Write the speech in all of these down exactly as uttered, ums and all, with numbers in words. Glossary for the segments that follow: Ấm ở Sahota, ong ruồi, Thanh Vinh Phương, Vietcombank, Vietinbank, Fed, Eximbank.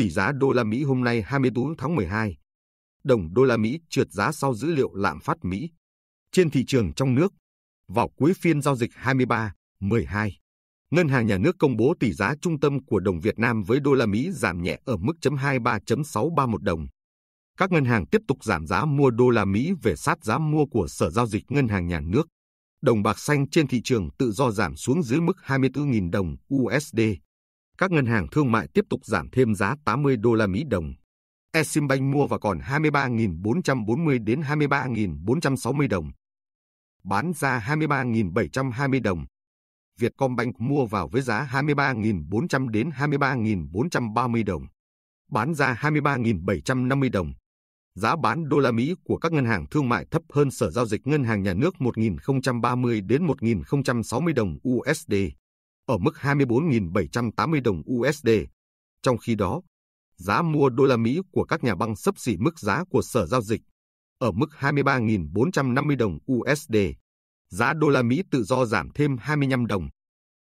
tỷ giá đô la Mỹ hôm nay hai mươi tư tháng mười hai. Đồng đô la Mỹ trượt giá sau dữ liệu lạm phát Mỹ. Trên thị trường trong nước, vào cuối phiên giao dịch hai mươi ba tháng mười hai, Ngân hàng Nhà nước công bố tỷ giá trung tâm của đồng Việt Nam với đô la Mỹ giảm nhẹ ở mức hai mươi ba phẩy sáu ba mốt đồng. Các ngân hàng tiếp tục giảm giá mua đô la Mỹ về sát giá mua của Sở Giao dịch Ngân hàng Nhà nước. Đồng bạc xanh trên thị trường tự do giảm xuống dưới mức hai mươi tư nghìn đồng u ét đê. Các ngân hàng thương mại tiếp tục giảm thêm giá tám mươi đô la Mỹ đồng. Eximbank mua vào còn hai mươi ba nghìn bốn trăm bốn mươi đến hai mươi ba nghìn bốn trăm sáu mươi đồng. Bán ra hai mươi ba nghìn bảy trăm hai mươi đồng. Vietcombank mua vào với giá hai mươi ba nghìn bốn trăm đến hai mươi ba nghìn bốn trăm ba mươi đồng. Bán ra hai mươi ba nghìn bảy trăm năm mươi đồng. Giá bán đô la Mỹ của các ngân hàng thương mại thấp hơn Sở Giao dịch Ngân hàng Nhà nước một nghìn không trăm ba mươi đến một nghìn không trăm sáu mươi đồng u ét đê, ở mức hai mươi tư nghìn bảy trăm tám mươi đồng u ét đê. Trong khi đó, giá mua đô la Mỹ của các nhà băng xấp xỉ mức giá của Sở Giao dịch, ở mức hai mươi ba nghìn bốn trăm năm mươi đồng u ét đê. Giá đô la Mỹ tự do giảm thêm hai mươi lăm đồng,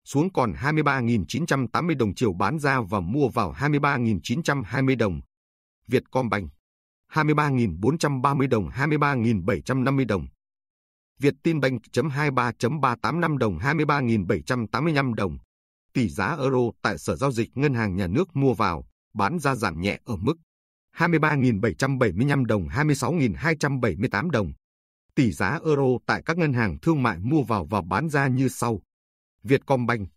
xuống còn hai mươi ba nghìn chín trăm tám mươi đồng chiều bán ra và mua vào hai mươi ba nghìn chín trăm hai mươi đồng. Vietcombank hai mươi ba nghìn bốn trăm ba mươi đồng, hai mươi ba nghìn bảy trăm năm mươi đồng. Vietinbank hai mươi ba phẩy ba tám năm đồng, hai mươi ba nghìn bảy trăm tám mươi lăm đồng. Tỷ giá euro tại Sở Giao dịch Ngân hàng Nhà nước mua vào, bán ra giảm nhẹ ở mức hai mươi ba nghìn bảy trăm bảy mươi lăm đồng, hai mươi sáu nghìn hai trăm bảy mươi tám đồng. Tỷ giá euro tại các ngân hàng thương mại mua vào và bán ra như sau. Vietcombank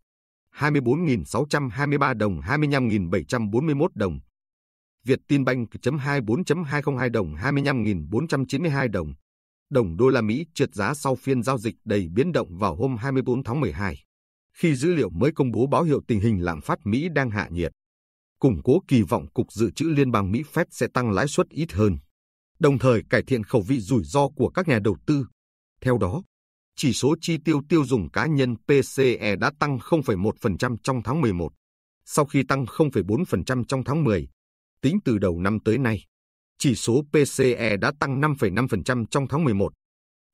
hai mươi tư nghìn sáu trăm hai mươi ba đồng, hai mươi lăm nghìn bảy trăm bốn mươi mốt đồng. Vietinbank hai mươi tư nghìn hai trăm lẻ hai đồng, hai mươi lăm nghìn bốn trăm chín mươi hai đồng. Đồng đô la Mỹ trượt giá sau phiên giao dịch đầy biến động vào hôm hai mươi tư tháng mười hai, khi dữ liệu mới công bố báo hiệu tình hình lạm phát Mỹ đang hạ nhiệt, củng cố kỳ vọng Cục Dự trữ Liên bang Mỹ Fed sẽ tăng lãi suất ít hơn, đồng thời cải thiện khẩu vị rủi ro của các nhà đầu tư. Theo đó, chỉ số chi tiêu tiêu dùng cá nhân pê xê e đã tăng không phẩy một phần trăm trong tháng mười một, sau khi tăng không phẩy bốn phần trăm trong tháng mười. Tính từ đầu năm tới nay, chỉ số pê xê e đã tăng năm phẩy năm phần trăm trong tháng mười một,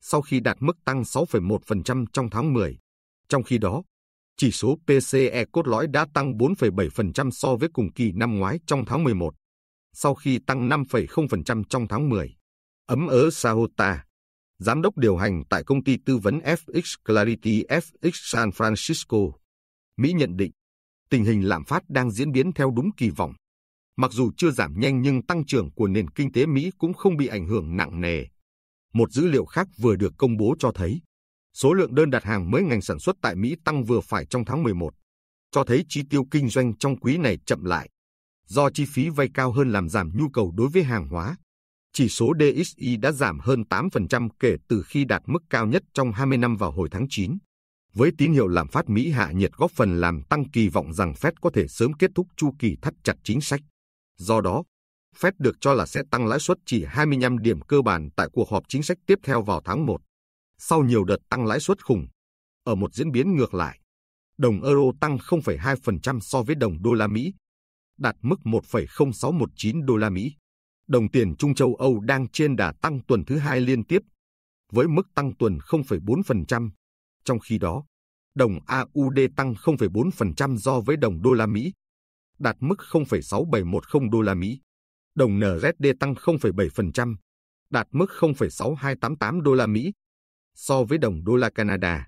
sau khi đạt mức tăng sáu phẩy một phần trăm trong tháng mười. Trong khi đó, chỉ số pê xê e cốt lõi đã tăng bốn phẩy bảy phần trăm so với cùng kỳ năm ngoái trong tháng mười một, sau khi tăng năm phẩy không phần trăm trong tháng mười. Ấm ở Sahota, giám đốc điều hành tại công ty tư vấn ép ích Clarity ép ích San Francisco, Mỹ nhận định, tình hình lạm phát đang diễn biến theo đúng kỳ vọng. Mặc dù chưa giảm nhanh nhưng tăng trưởng của nền kinh tế Mỹ cũng không bị ảnh hưởng nặng nề. Một dữ liệu khác vừa được công bố cho thấy, số lượng đơn đặt hàng mới ngành sản xuất tại Mỹ tăng vừa phải trong tháng mười một, cho thấy chi tiêu kinh doanh trong quý này chậm lại, do chi phí vay cao hơn làm giảm nhu cầu đối với hàng hóa. Chỉ số đê ích i đã giảm hơn tám phần trăm kể từ khi đạt mức cao nhất trong hai mươi năm vào hồi tháng chín, với tín hiệu lạm phát Mỹ hạ nhiệt góp phần làm tăng kỳ vọng rằng Fed có thể sớm kết thúc chu kỳ thắt chặt chính sách. Do đó, Fed được cho là sẽ tăng lãi suất chỉ hai mươi lăm điểm cơ bản tại cuộc họp chính sách tiếp theo vào tháng một. Sau nhiều đợt tăng lãi suất khủng, ở một diễn biến ngược lại, đồng euro tăng không phẩy hai phần trăm so với đồng đô la Mỹ, đạt mức một phẩy không sáu một chín đô la Mỹ. Đồng tiền Trung châu Âu đang trên đà tăng tuần thứ hai liên tiếp, với mức tăng tuần không phẩy bốn phần trăm. Trong khi đó, đồng a u đê tăng không phẩy bốn phần trăm so với đồng đô la Mỹ, đạt mức không phẩy sáu bảy một không đô la Mỹ. Đồng en rờ ét đê tăng không phẩy bảy phần trăm, đạt mức không phẩy sáu hai tám tám đô la Mỹ so với đồng đô la Canada.